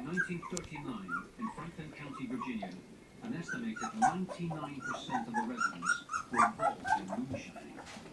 1939, in Franklin County, Virginia, an estimated 99% of the residents were involved in moonshine.